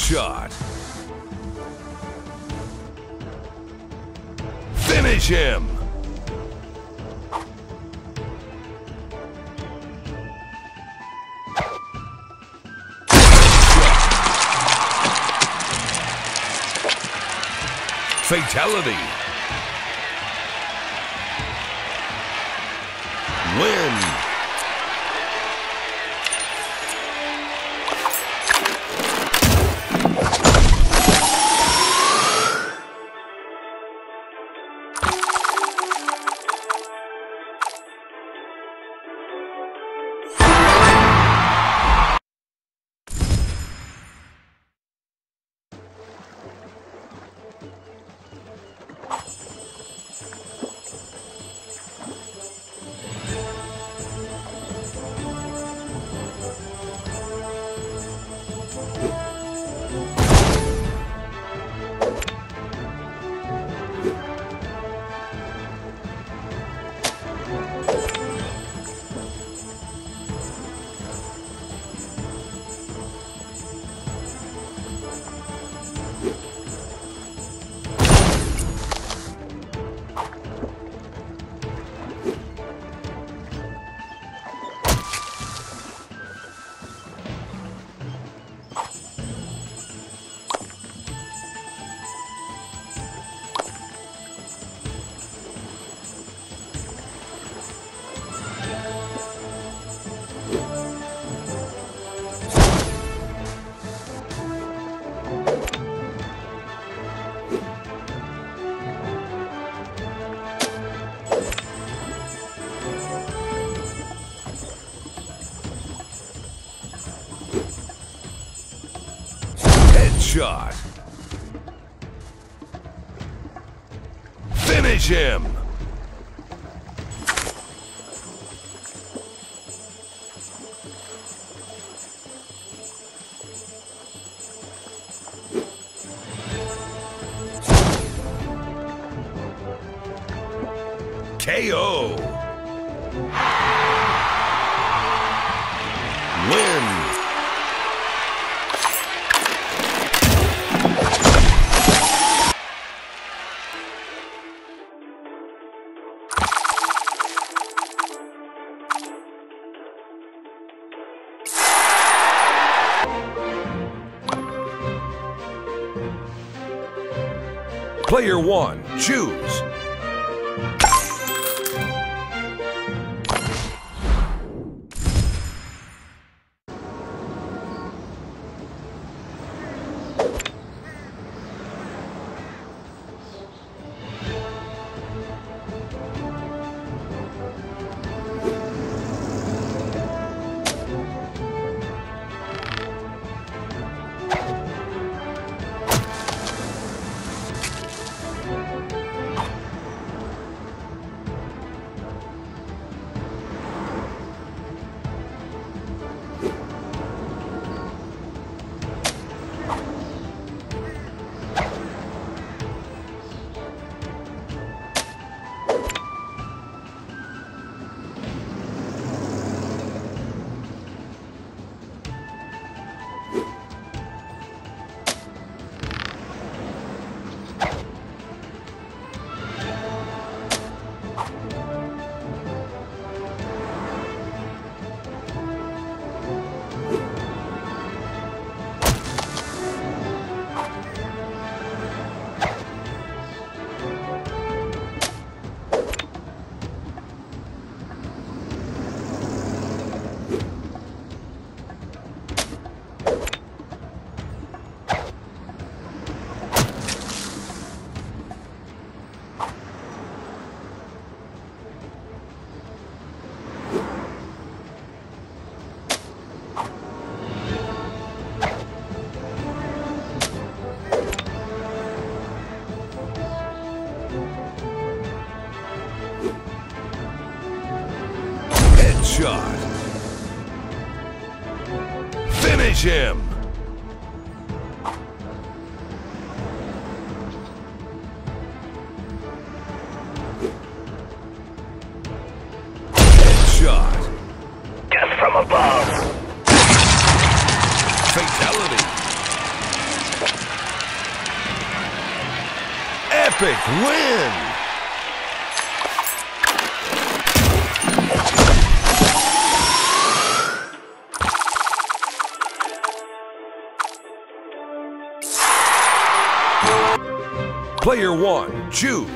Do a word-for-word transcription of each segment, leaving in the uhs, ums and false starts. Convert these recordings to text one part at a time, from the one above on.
shot. Finish him. Fatality. Win. Shot. Finish him. K O. Win. Player one, choose. Shot. Finish him. Shot. Death from above. Fatality. Olympic win. Player one, choose.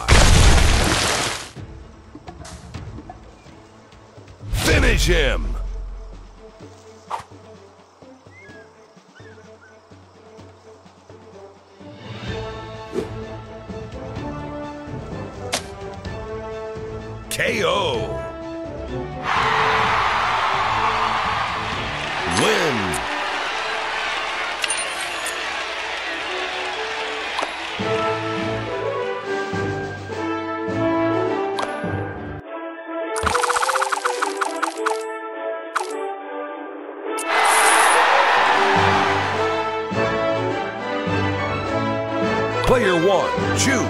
Shot. Finish him. K O. Win. Player one, choose.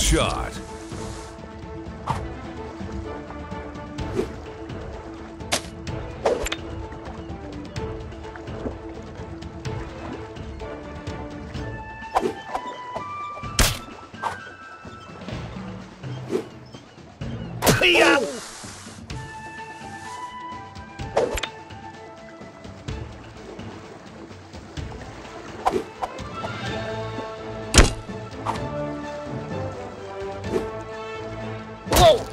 Shot. Oh.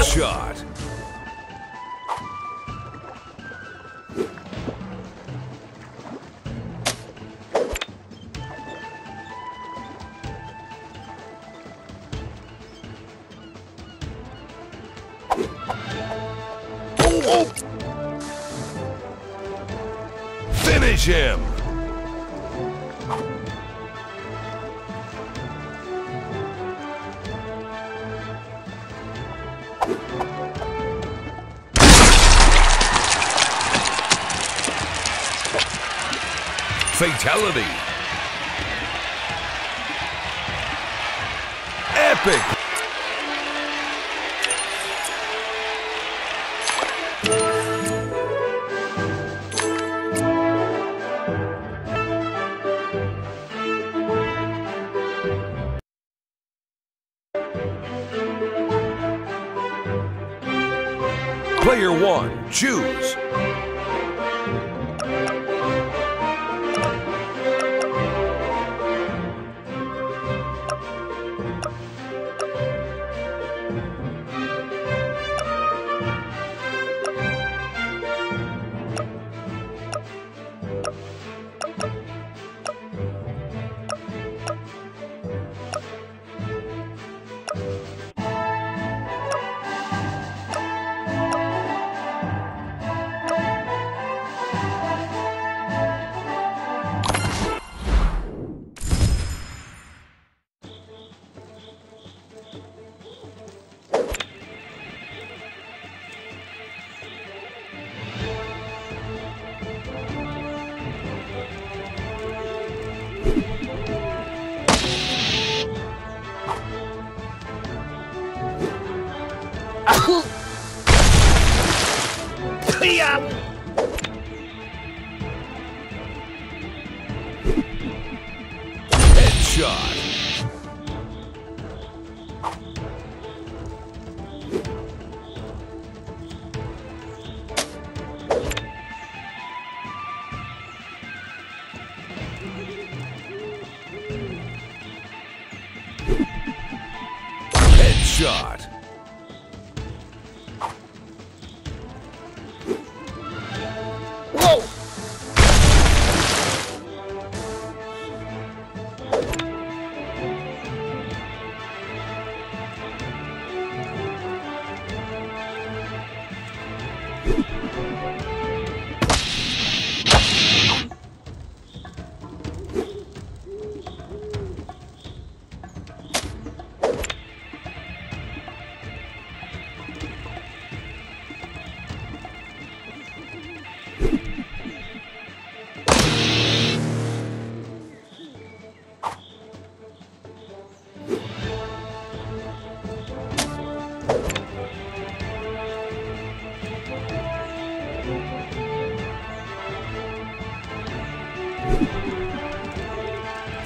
Shot. Oh, oh. Finish him. fatality. Epic. Player one, choose. Shot. Whoa.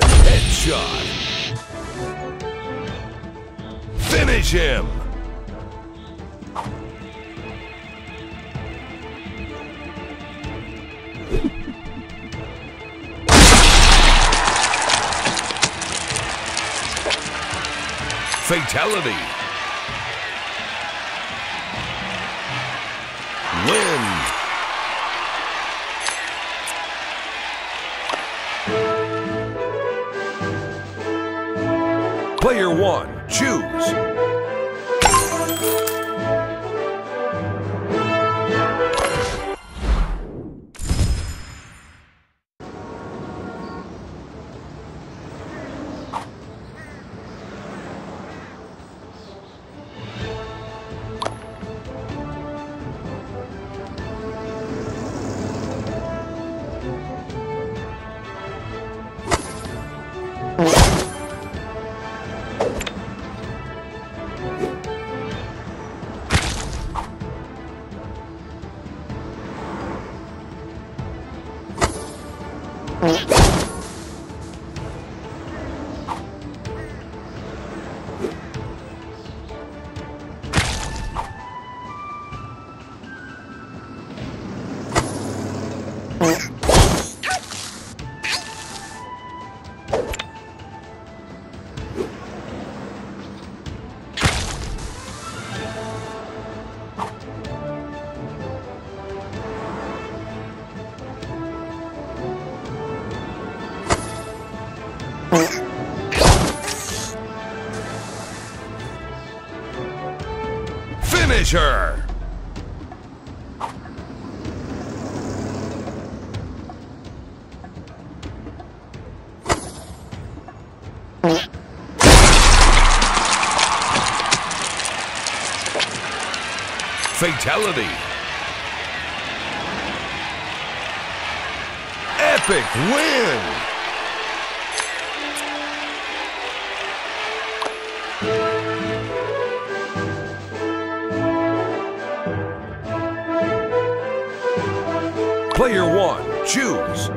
Headshot. Finish him. Fatality. Win. Player one, choose. Finish her. Fatality. epic win. Player one, choose.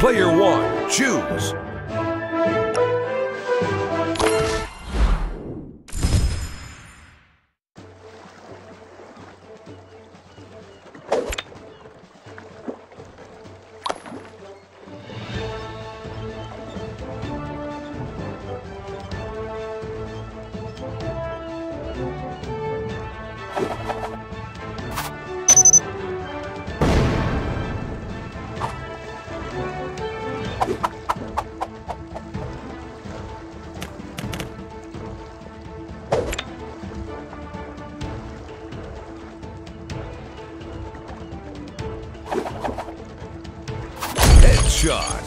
Player one, choose. Shot.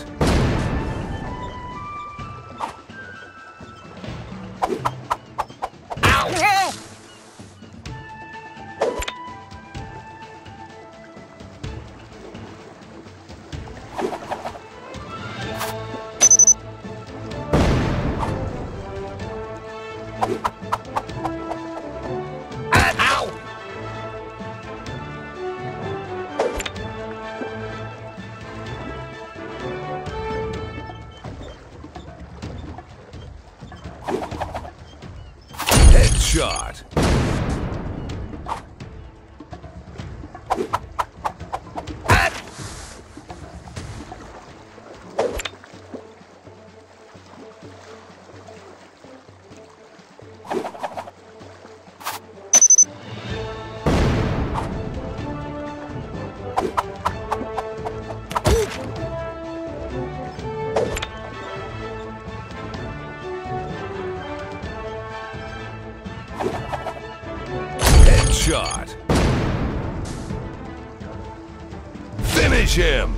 Shot. Shot. Finish him.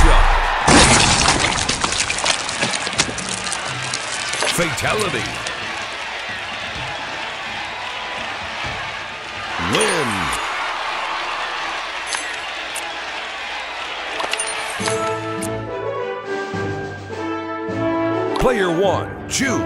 Shot. Fatality. Win. Player one, choose.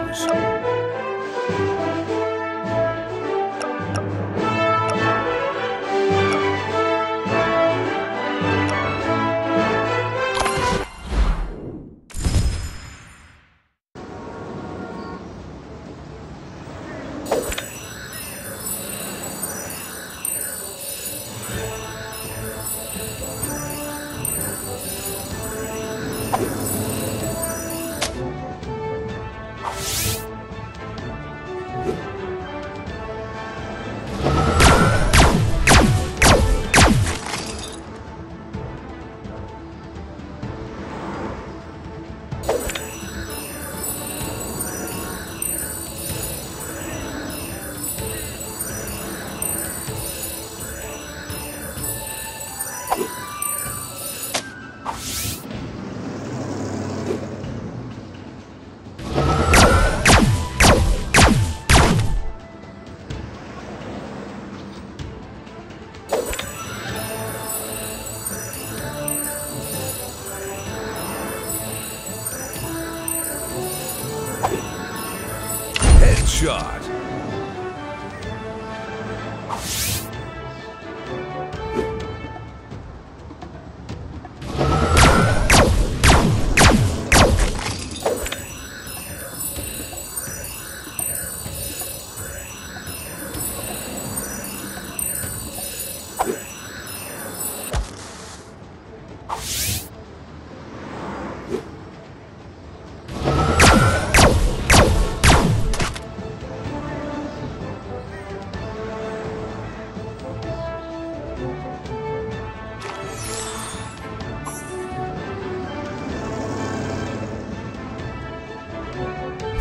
Shot.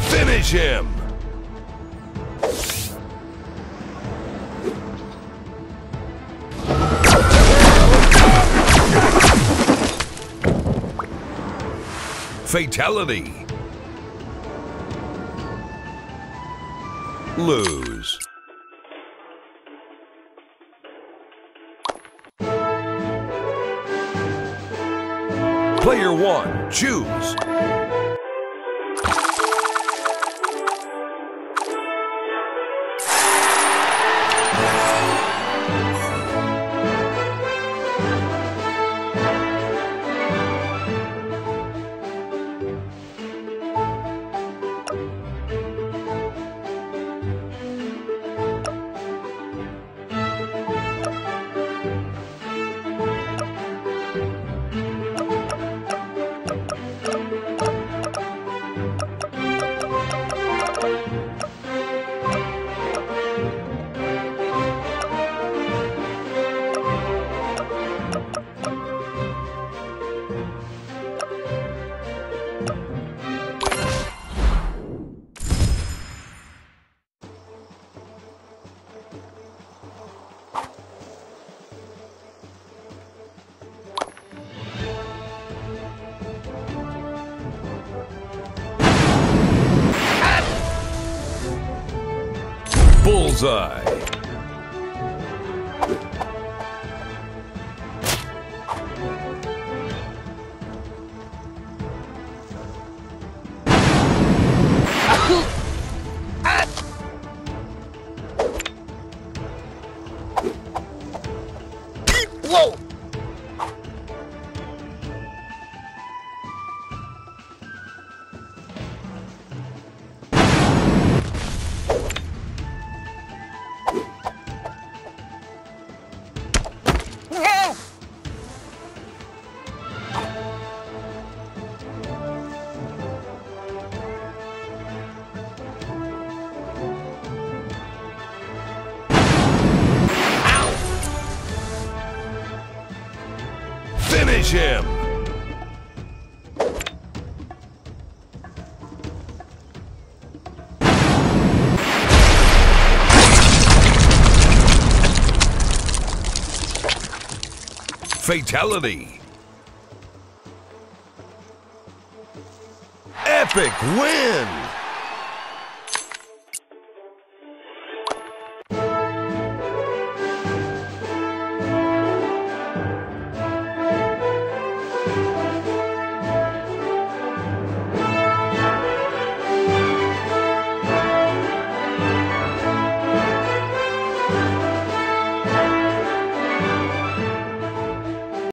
Finish him! Fatality! Lose. Player one, choose. Bullseye. Whoa! Finish him! Fatality! Epic win!